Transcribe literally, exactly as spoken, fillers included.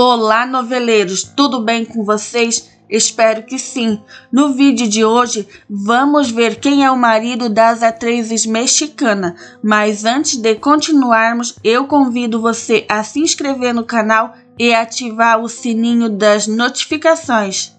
Olá, noveleiros, tudo bem com vocês? Espero que sim. No vídeo de hoje, vamos ver quem é o marido das atrizes mexicanas. Mas antes de continuarmos, eu convido você a se inscrever no canal e ativar o sininho das notificações.